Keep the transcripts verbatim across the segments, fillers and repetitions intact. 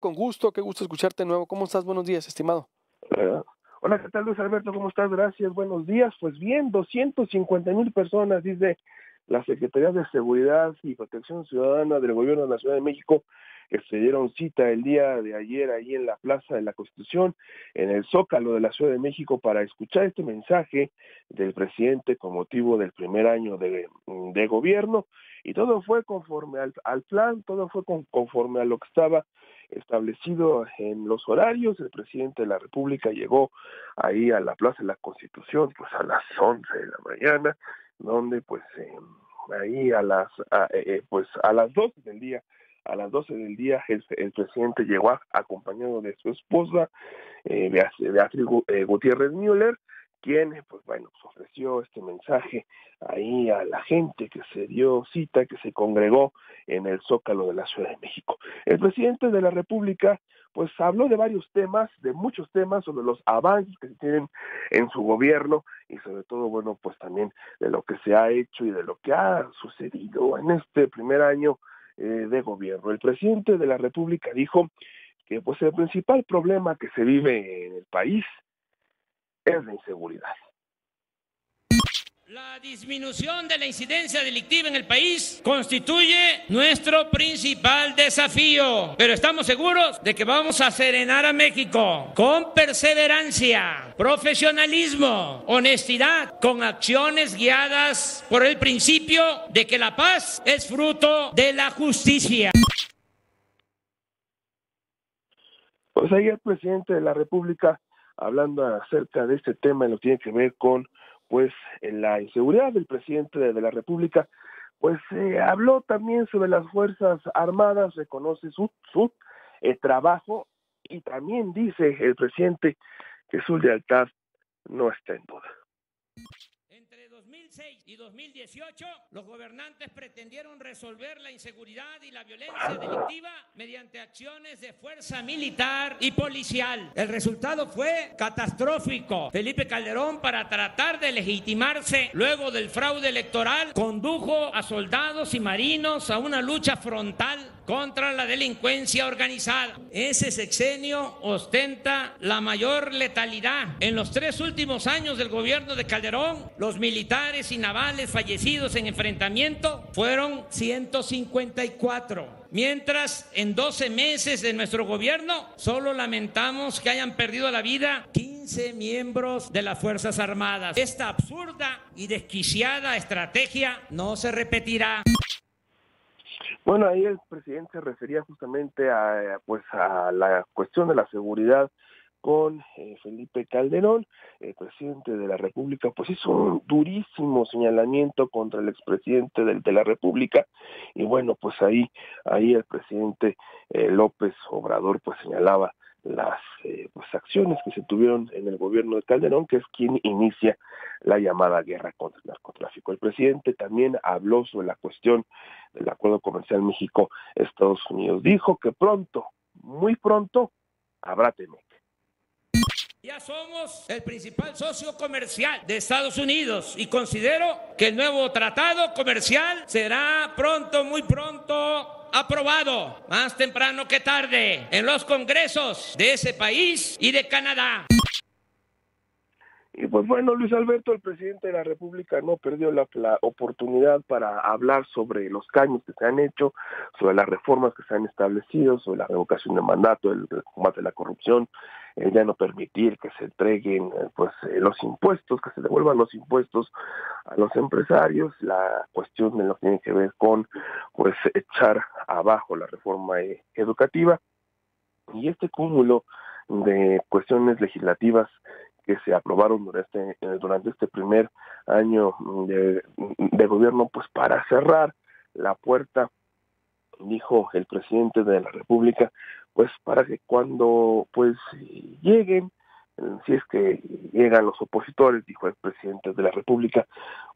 Con gusto, qué gusto escucharte de nuevo. ¿Cómo estás? Buenos días, estimado. Uh, hola, ¿qué tal, Luis Alberto? ¿Cómo estás? Gracias, buenos días. Pues bien, doscientas cincuenta mil personas, dice la Secretaría de Seguridad y Protección Ciudadana del Gobierno de la Ciudad de México, que se dieron cita el día de ayer ahí en la Plaza de la Constitución, en el Zócalo de la Ciudad de México, para escuchar este mensaje del presidente con motivo del primer año de, de gobierno, y todo fue conforme al, al plan, todo fue con, conforme a lo que estaba establecido en los horarios. El presidente de la República llegó ahí a la Plaza de la Constitución pues a las once de la mañana, donde pues eh, ahí a las a, eh, pues a las doce del día a las doce del día el, el presidente llegó a, acompañado de su esposa eh, Beatriz Gutiérrez Müller, quien pues bueno pues ofreció este mensaje ahí a la gente que se dio cita, que se congregó en el Zócalo de la Ciudad de México. El presidente de la República pues habló de varios temas, de muchos temas, sobre los avances que se tienen en su gobierno y sobre todo, bueno, pues también de lo que se ha hecho y de lo que ha sucedido en este primer año eh, de gobierno. El presidente de la República dijo que pues el principal problema que se vive en el país es la inseguridad. La disminución de la incidencia delictiva en el país constituye nuestro principal desafío, pero estamos seguros de que vamos a serenar a México con perseverancia, profesionalismo, honestidad, con acciones guiadas por el principio de que la paz es fruto de la justicia. Pues ahí el presidente de la República hablando acerca de este tema en lo que tiene que ver con pues en la inseguridad. Del presidente de la República pues eh, habló también sobre las Fuerzas Armadas, reconoce su, su eh, trabajo, y también dice el presidente que su lealtad no está en duda. dos mil seis y dos mil dieciocho, los gobernantes pretendieron resolver la inseguridad y la violencia delictiva mediante acciones de fuerza militar y policial. El resultado fue catastrófico. Felipe Calderón, para tratar de legitimarse luego del fraude electoral, condujo a soldados y marinos a una lucha frontal contra la delincuencia organizada. Ese sexenio ostenta la mayor letalidad. En los tres últimos años del gobierno de Calderón, los militares y navales fallecidos en enfrentamiento fueron ciento cincuenta y cuatro. Mientras, en doce meses de nuestro gobierno, solo lamentamos que hayan perdido la vida quince miembros de las Fuerzas Armadas. Esta absurda y desquiciada estrategia no se repetirá. Bueno, ahí el presidente se refería justamente a, pues, a la cuestión de la seguridad con eh, Felipe Calderón. El presidente de la República pues hizo un durísimo señalamiento contra el expresidente de, de la República, y bueno, pues ahí, ahí el presidente eh, López Obrador pues señalaba las eh, pues, acciones que se tuvieron en el gobierno de Calderón, que es quien inicia la llamada guerra contra el narcotráfico. El presidente también habló sobre la cuestión del acuerdo comercial México-Estados Unidos. Dijo que pronto, muy pronto, habrá T M E C. Ya somos el principal socio comercial de Estados Unidos y considero que el nuevo tratado comercial será pronto, muy pronto, aprobado, más temprano que tarde, en los congresos de ese país y de Canadá. Y pues bueno, Luis Alberto, el presidente de la República no perdió la, la oportunidad para hablar sobre los cambios que se han hecho, sobre las reformas que se han establecido, sobre la revocación de mandato, el, el combate a la corrupción, el ya no permitir que se entreguen pues los impuestos, que se devuelvan los impuestos a los empresarios, la cuestión de lo que tiene que ver con pues echar abajo la reforma eh, educativa, y este cúmulo de cuestiones legislativas que se aprobaron durante este, durante este primer año de, de gobierno, pues para cerrar la puerta, dijo el presidente de la República, pues para que cuando pues lleguen, si es que llegan los opositores, dijo el presidente de la República,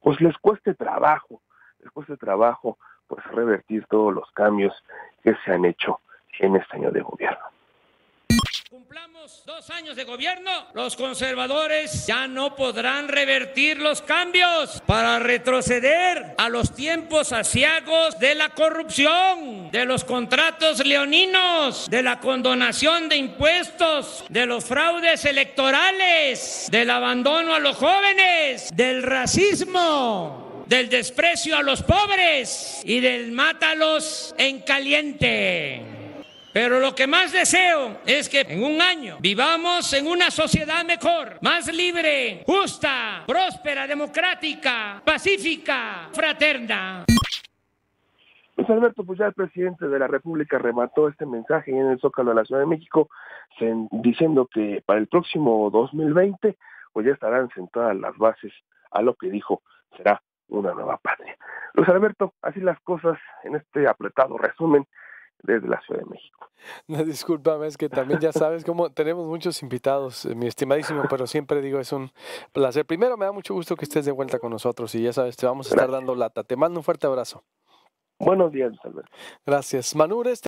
pues les cueste trabajo, les cueste trabajo pues revertir todos los cambios que se han hecho en este año de gobierno. Cumplamos dos años de gobierno, los conservadores ya no podrán revertir los cambios para retroceder a los tiempos aciagos de la corrupción, de los contratos leoninos, de la condonación de impuestos, de los fraudes electorales, del abandono a los jóvenes, del racismo, del desprecio a los pobres y del mátalos en caliente. Pero lo que más deseo es que en un año vivamos en una sociedad mejor, más libre, justa, próspera, democrática, pacífica, fraterna. Pues Alberto, pues ya el presidente de la República remató este mensaje en el Zócalo de la Ciudad de México diciendo que para el próximo dos mil veinte pues ya estarán sentadas las bases a lo que dijo será una nueva patria. Luis Alberto, así las cosas en este apretado resumen desde la Ciudad de México. No, discúlpame, es que también ya sabes cómo tenemos muchos invitados, mi estimadísimo, pero siempre digo, es un placer. Primero, me da mucho gusto que estés de vuelta con nosotros y ya sabes, te vamos a estar dando lata. Te mando un fuerte abrazo. Buenos días, Luis Alberto. Gracias. Manures.